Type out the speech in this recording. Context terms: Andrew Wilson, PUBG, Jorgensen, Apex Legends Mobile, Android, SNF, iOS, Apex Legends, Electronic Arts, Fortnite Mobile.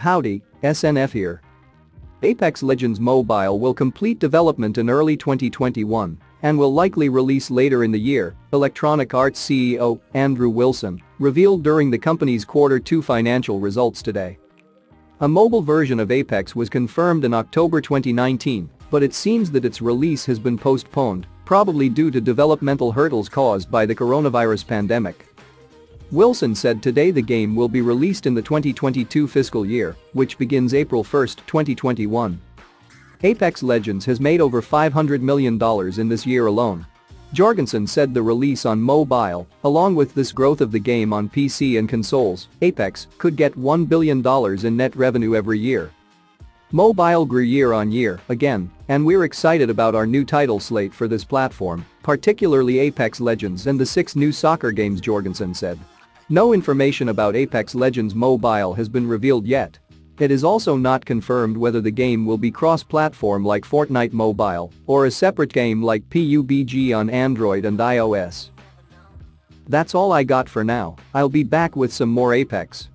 Howdy, SNF here. Apex Legends Mobile will complete development in early 2021 and will likely release later in the year, Electronic Arts CEO Andrew Wilson revealed during the company's Q2 financial results today. A mobile version of Apex was confirmed in October 2019, but it seems that its release has been postponed, probably due to developmental hurdles caused by the coronavirus pandemic. Wilson said today the game will be released in the 2022 fiscal year, which begins April 1, 2021. Apex Legends has made over $500 million in this year alone. Jorgensen said the release on mobile, along with this growth of the game on PC and consoles, Apex could get $1 billion in net revenue every year. Mobile grew year on year, again, and we're excited about our new title slate for this platform, particularly Apex Legends and the 6 new soccer games, Jorgensen said. No information about Apex Legends Mobile has been revealed yet. It is also not confirmed whether the game will be cross-platform like Fortnite Mobile or a separate game like PUBG on Android and iOS. That's all I got for now. I'll be back with some more Apex.